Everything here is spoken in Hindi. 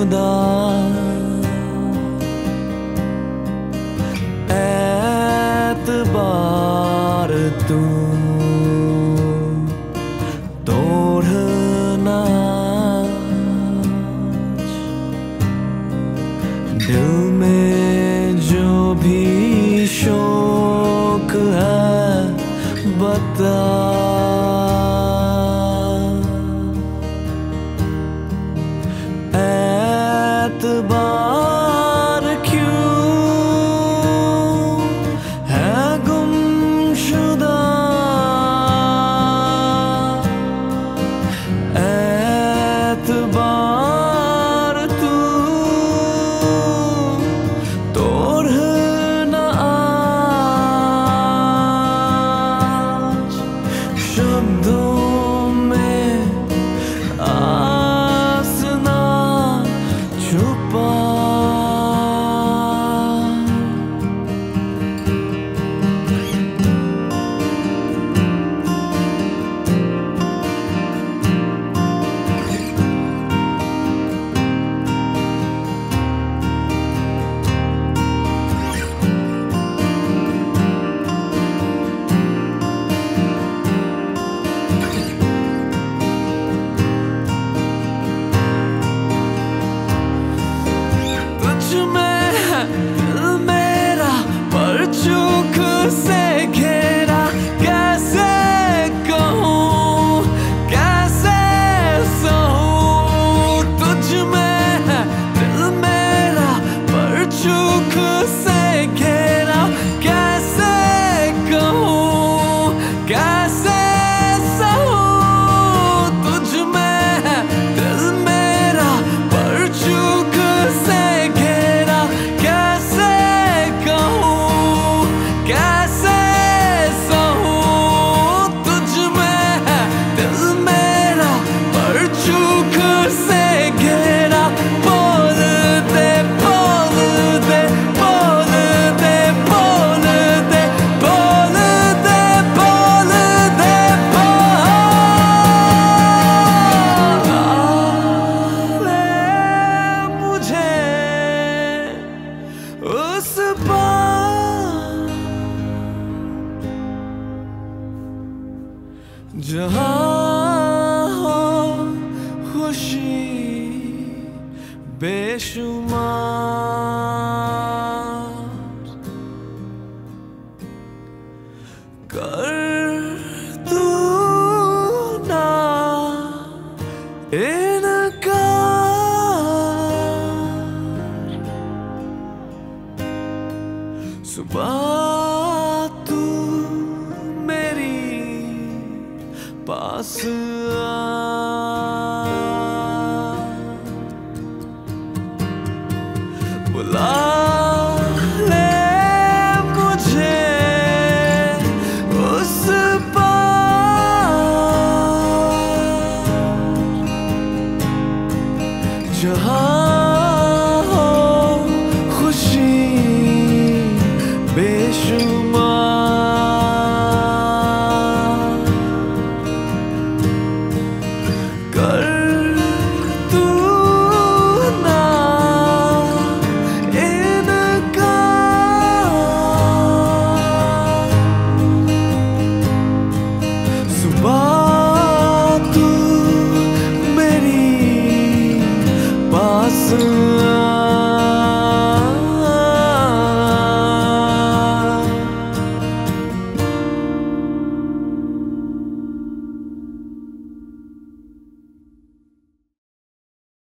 ऐतबार तू तोड़ना दिल में जो भी शौक है बता जहाँ हो खुशी बेशुमार कर दूँगा इनकार सुबह पास बुला ले मुझे उस पार जहाँ